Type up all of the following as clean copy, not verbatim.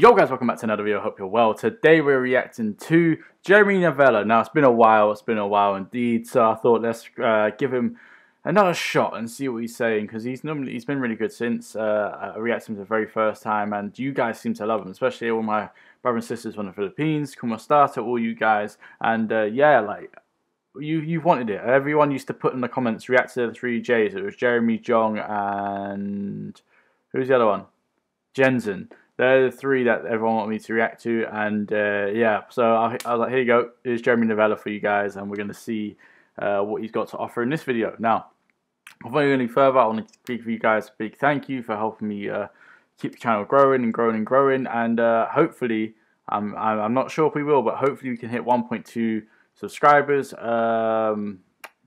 Yo guys, welcome back to another video. I hope you're well. Today we're reacting to Jeremy Novela. Now it's been a while indeed, so I thought let's give him another shot and see what he's saying, because he's been really good since I reacted to him the very first time, and you guys seem to love him, especially all my brothers and sisters from the Philippines. Kumusta to all you guys, and yeah, like you've wanted it. Everyone used to put in the comments, react to the three J's. It was Jeremy, Jong, and who's the other one? Jensen. They're the three that everyone wanted me to react to, and yeah, so I was like, here you go, here's Jeremy Novela for you guys, and we're going to see what he's got to offer in this video. Now, before we go any further, I want to give you guys a big thank you for helping me keep the channel growing and growing and growing, and hopefully, I'm not sure if we will, but hopefully we can hit 1.2 subscribers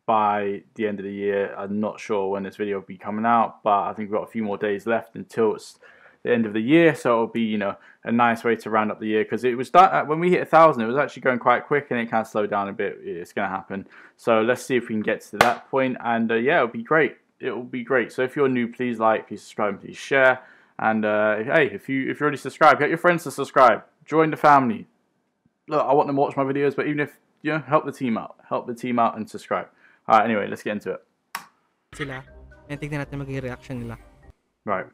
by the end of the year. I'm not sure when this video will be coming out, but I think we've got a few more days left until it's the end of the year, so it'll be, you know, a nice way to round up the year, because it was that when we hit 1,000 it was actually going quite quick, and it can slow down a bit. It's going to happen, so let's see if we can get to that point, and yeah, it'll be great. So if you're new, please like, please subscribe, please share, and hey, if you're already subscribed, get your friends to subscribe, join the family. Look, I want them to watch my videos, but even if, you know, help the team out and subscribe. All right, anyway, let's get into it. Tignan natin magiging reaction nila. Right.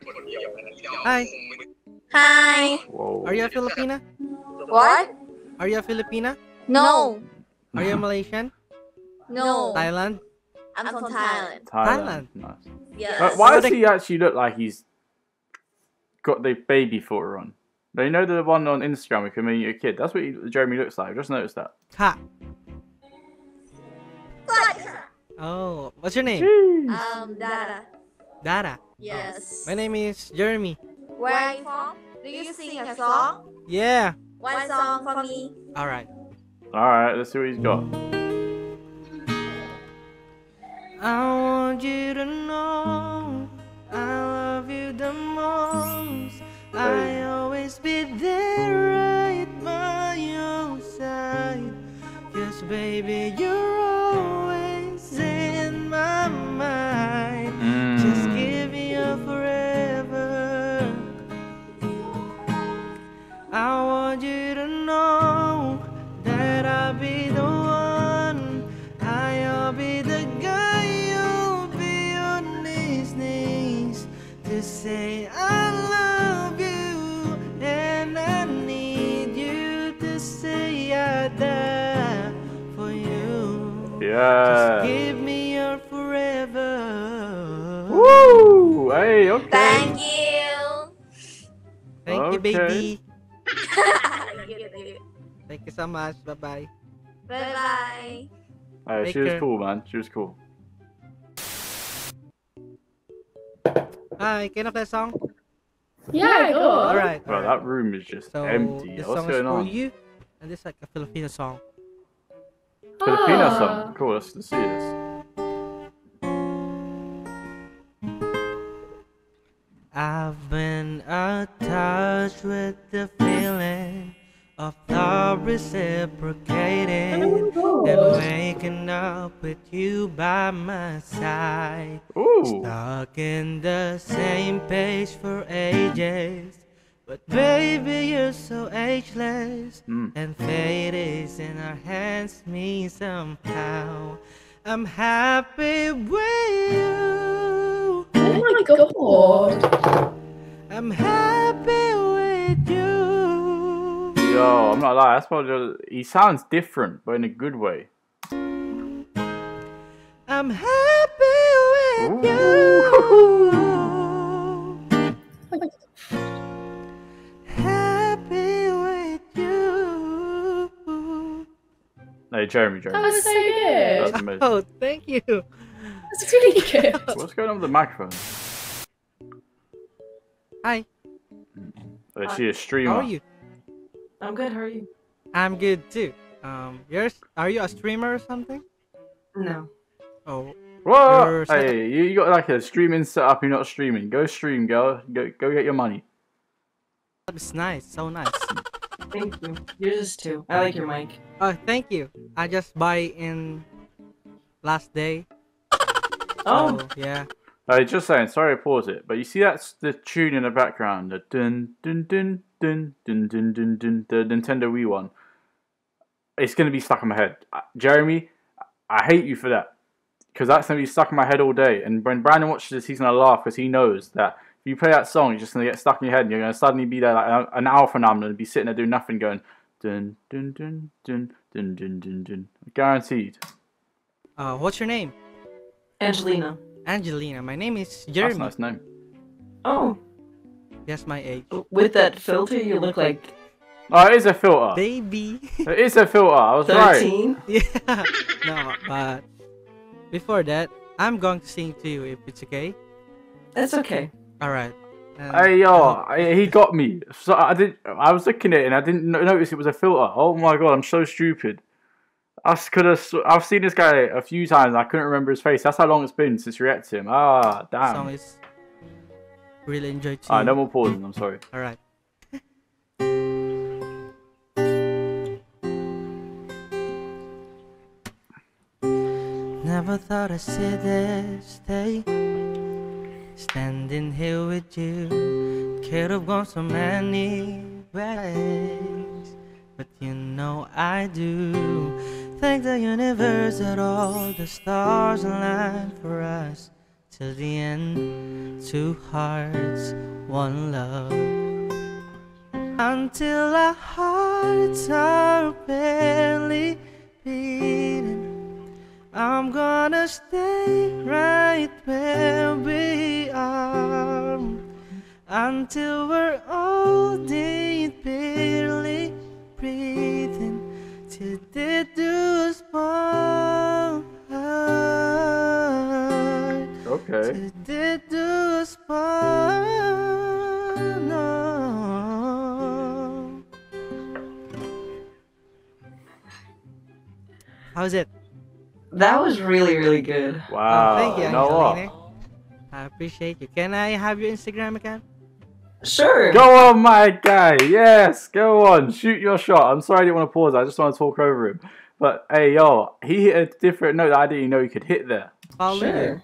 Hi. Hi. Whoa. Are you a Filipina? What? Are you a Filipina? No. Are you a Malaysian? No. Thailand? I'm from Thailand. Thailand? Nice. Yes. But why does he actually look like he's got the baby footer on? Now, you know the one on Instagram who can make you a kid? That's what Jeremy looks like. I just noticed that. Ha. What? Oh. What's your name? Dara. Dara? Yes. My name is Jeremy. Where are you from? Do you sing a song? Yeah. One song for me. Alright. Alright, let's see what he's got. I want you to know I love you the most. I always be there right by your side. Cause baby, you're always in my mind. Just give me up forever. I want you to know that I'll be the one. I'll be the guy you'll be on these knees to say I love you, and I need you to say I die for you. Yeah. Just give me your forever. Woo! Hey, okay. Thank you. Thank you, baby. Thank you so much. Bye bye. Bye bye. Alright, she was cool, man. She was cool. Hi, can you play a song? Yeah, go. Alright. Bro, that room is just so empty. What's going on? You? And this is like a Filipino song. Filipino song? Cool, let's see this. I've been attached with the feeling of love reciprocating and waking up with you by my side. Ooh. Stuck in the same page for ages, but baby, you're so ageless, and fate is in our hands, me somehow. I'm happy with you. Oh my god. I'm happy with you. Yo, I'm not lying. That's probably, he sounds different, but in a good way. I'm happy with you. Happy with you. Hey, Jeremy. That was so good. That's amazing. Oh, thank you. That's really good. What's going on with the microphone? Hi. Is she a streamer? How are you? I'm good, how are you? I'm good too. Are you a streamer or something? No. Oh. What? Hey, you got like a streaming setup, you're not streaming. Go stream, girl. Go get your money. It's nice, so nice. Thank you. Yours too. I like your mic. Oh, thank you. I just buy in last day. Oh. So, yeah. Just saying, sorry to pause it, but you see that's the tune in the background, the dun dun dun dun, dun, dun, dun, dun, the Nintendo Wii one. It's going to be stuck in my head. Jeremy, I hate you for that. Because that's going to be stuck in my head all day. And when Brandon watches this, he's going to laugh because he knows that if you play that song, you're just going to get stuck in your head. And you're going to suddenly be there like an hour from now and be sitting there doing nothing going, dun, dun, dun, dun, dun, dun, dun, dun. Guaranteed. What's your name? Angelina. Angelina, my name is Jeremy. That's a nice name. Oh. That's my age. With that filter, you look like... Oh, it is a filter. Baby. It is a filter, I was 13? Right. Yeah. No, but before that, I'm going to sing to you if it's okay. That's okay. Alright. Hey, yo, he got me. So I was looking at it and I didn't notice it was a filter. Oh my god, I'm so stupid. I've seen this guy a few times and I couldn't remember his face. That's how long it's been since we reacted to him. Ah, damn. Song is really enjoyed too. Alright, no more pausing, I'm sorry. Alright. Never thought I'd see this day, standing here with you. Could have gone so many ways, but you know I do. Thank the universe that all the stars align for us till the end. Two hearts, one love. Until our hearts are barely beating, I'm gonna stay right where we are until we're all dead, barely breathing. Till they do us part. Okay. Till they do us part. No. How's it? That was really, really good. Wow. Oh, thank you, Angelina. I appreciate you. Can I have your Instagram account? Sure. Go on, my guy. Yes, go on. Shoot your shot. I'm sorry I didn't want to pause. I just want to talk over him. But hey, yo, he hit a different note that I didn't even know he could hit there. Oh, sure.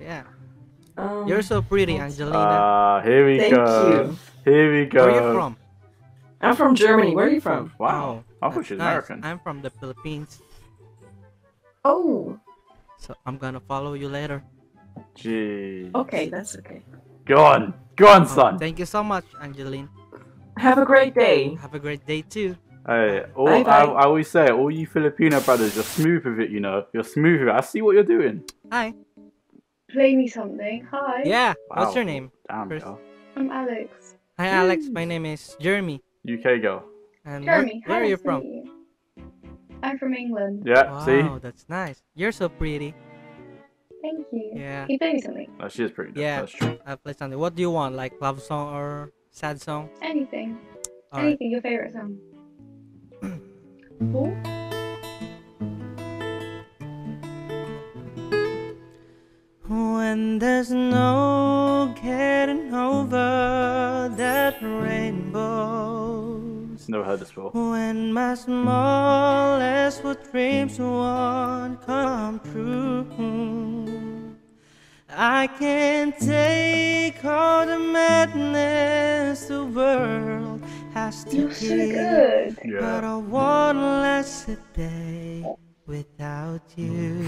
Yeah. You're so pretty, Angelina. Here we go. Thank you. Here we go. Where are you from? I'm from Germany. Where are you from? Wow. Oh, I thought she was American. I'm from the Philippines. Oh. So I'm going to follow you later. Jeez. Okay, that's okay. Go on. Go on, son. Thank you so much, Angeline. Have a great day. Have a great day, too. Hey, I always say, all you Filipino brothers, you're smooth with it, you know. You're smooth with it. I see what you're doing. Hi. Play me something. Hi. Yeah. Wow. What's your name? Damn, girl. I'm Alex. Hi, Alex. My name is Jeremy. UK girl. And Jeremy, where are you from? I'm from England. Yeah, wow, see? Oh, that's nice. You're so pretty. Thank you. Yeah. Can you play me something? Oh, she is pretty. Yeah. That's true. I play something. What do you want? Like love song or sad song? Anything. All Anything. Right. Your favorite song. Cool. When there's no getting over that rainbow. Never heard this before. When my smallest dreams won't come true, I can't take all the madness the world has to give. So good. Yeah. But I won't last a day without you.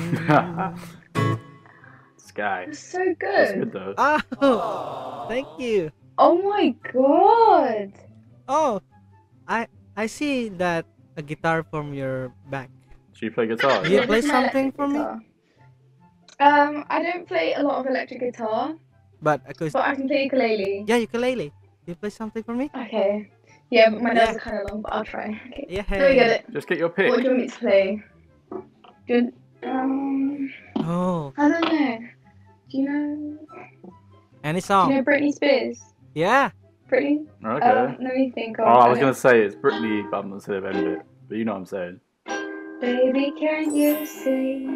Sky. You're so good. That's good though. Oh, oh, thank you. Oh my god. Oh. I see that a guitar from your back. Do you play guitar? Do you play something for guitar. Me? I don't play a lot of electric guitar. But I can play ukulele. Yeah, ukulele. Do you play something for me? Okay. Yeah, but my nails are kind of long, but I'll try. Okay. Yeah. There we go. Just get your pick. What do you want me to play? Do you, oh. I don't know. Do you know? Any song? Do you know Britney Spears? Yeah. Britney? Okay. Let me think. Oh, I was going to say it's Britney, but I'm not sure about it. But you know what I'm saying. Baby, can you see?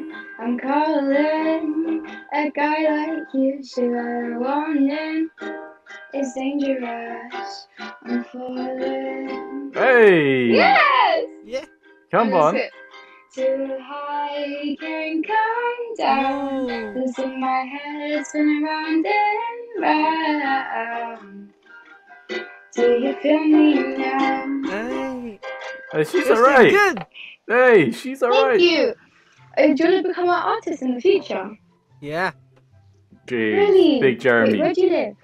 I'm calling. A guy like you should have a warning. It's dangerous. I'm falling. Hey! Yes! Yeah. Come on. It. Too high, can come down. Oh. Losing my head, spinning round and round. Do you feel me now? Hey. She's alright. Good. Hey, she's alright. Thank you. Do you want to become an artist in the future? Yeah. Jeez. Really? Big Jeremy. Wait, where do you live?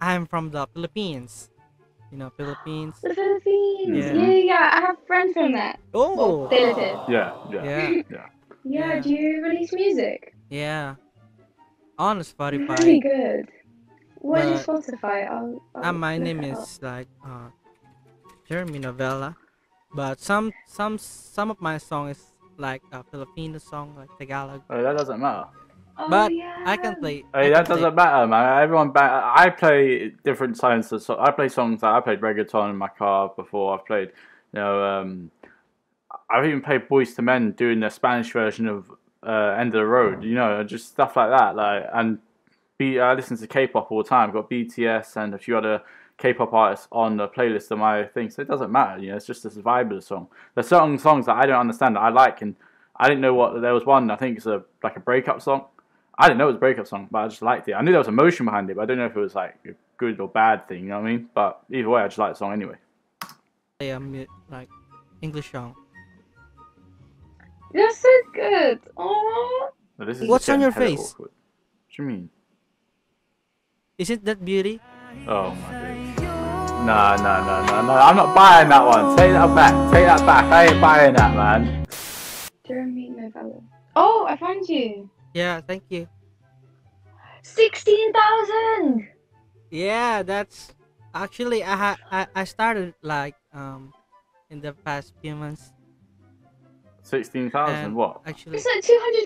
I'm from the Philippines. You know, Philippines. The Philippines. Yeah, yeah. I have friends from that. Oh. Well, they live here. Yeah. Do you release music? Yeah. On Spotify. Very good. What is Spotify? My name is like Jeremy Novela, but some of my song is like a Filipino song, like Tagalog. Oh, that doesn't matter. But I can play. Hey, that doesn't matter, man. I play different songs. So I play songs that I played reggaeton in my car before. I've played, you know, I've even played Boys to Men doing the Spanish version of End of the Road. You know, just stuff like that. Like, and I listen to K-pop all the time. I've got BTS and a few other K-pop artists on the playlist of my thing. So it doesn't matter. You know, it's just this vibe of the song. There's certain songs that I don't understand that I like, and I didn't know what there was one. I think it's like a breakup song. I didn't know it was a breakup song, but I just liked it. I knew there was emotion behind it, but I don't know if it was like a good or bad thing, you know what I mean? But either way, I just liked the song anyway. Yeah, like English song. You're so good. Oh. What's on your face? Awkward. What do you mean? Isn't that beauty? Oh my goodness. No. I'm not buying that one. Take that back. Take that back. I ain't buying that, man. Jeremy Novella. Oh, I found you. Yeah, thank you. 16,000. Yeah, that's actually I started like in the past few months. 16,000 what? Actually, it's like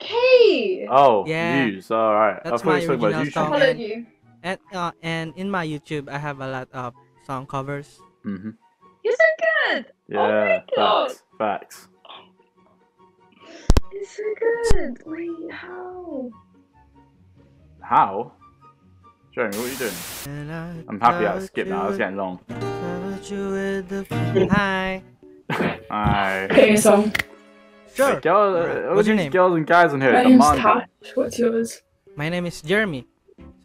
200K. Oh, yeah. Views. All right. That's my original song. And in my YouTube, I have a lot of song covers. Mhm. You're so good. Yeah. Oh my God. Facts. It's so good. Wait, how? How? Jeremy, what are you doing? I'm happy I skipped that. I was getting long. Hi. Hi. Play a song. Sure. Hey, what's your name? Girls and guys in here. My name's Tash. What's yours? My name is Jeremy.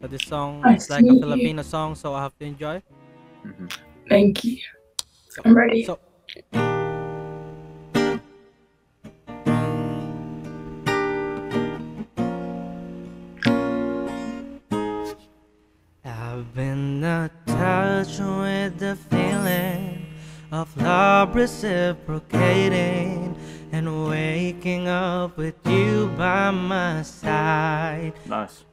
So this song is like a Filipino song, so I have to enjoy. Mm-hmm. Thank you. So, I'm ready. So, with the feeling of love reciprocating and waking up with you by my side. Nice.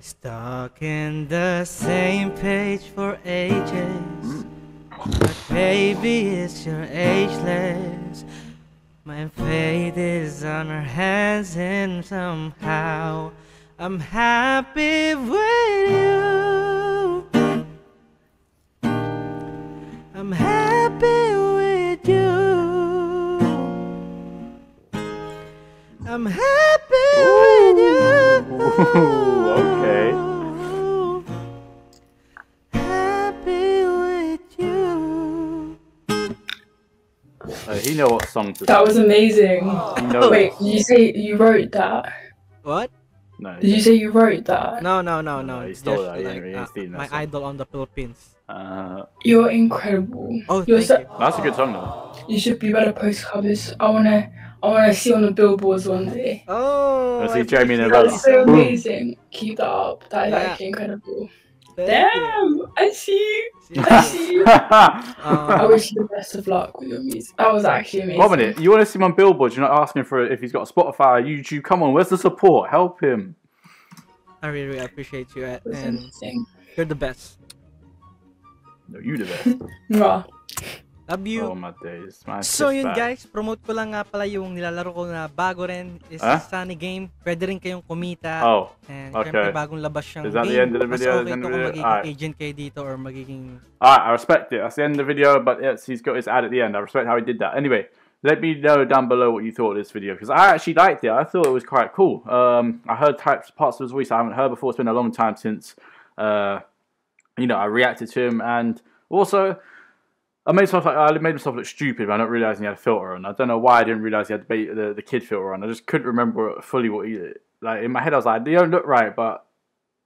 Stuck in the same page for ages, but baby, it's your ageless. My fate is on her hands, and somehow I'm happy with you. I'm happy with you. I'm happy with you. Okay. Happy with you. He knows what song to do. That was amazing. Wait, you say you wrote that? What? No. Did you say you wrote that? No. He stole that. My idol on the Philippines. You're incredible. Oh, that's a good song though. You should be better post covers. I wanna see on the billboards one day. Oh, I see Jeremy Novella. That's so amazing. Keep that up. That is actually incredible. Damn, I see you. I wish you the best of luck with your music. That was actually amazing. 1 minute, you want to see him on billboards? You're not asking for if he's got a Spotify, YouTube. Come on, where's the support? Help him. I really appreciate you, and amazing. You're the best. No, you the best. Raw. Love you. Oh my days. My so yun guys, promote ko lang nga pala yung nilalaro ko na bago rin is Sunny Game. Pwede rin kayong kumita. Oh, and okay. Bagong labas siyang game. Is that the end of the video? Mas okay ito kung magiging agent kayo dito or magiging... Alright, I respect it. That's the end of the video, but yes, he's got his ad at the end. I respect how he did that. Anyway, let me know down below what you thought of this video, because I actually liked it. I thought it was quite cool. I heard parts of his voice I haven't heard before. It's been a long time since, you know, I reacted to him, and also... I made myself look stupid by not realising he had a filter on. I don't know why I didn't realise he had the kid filter on. I just couldn't remember fully what he... Like, in my head I was like, they don't look right, but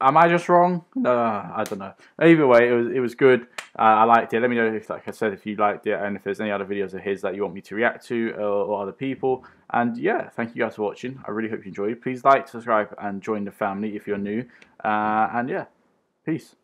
Am I just wrong? No, I don't know. Either way, it was good. I liked it. Let me know if, like I said, if you liked it and if there's any other videos of his that you want me to react to or other people. And yeah, thank you guys for watching. I really hope you enjoyed. Please like, subscribe, and join the family if you're new. And yeah, peace.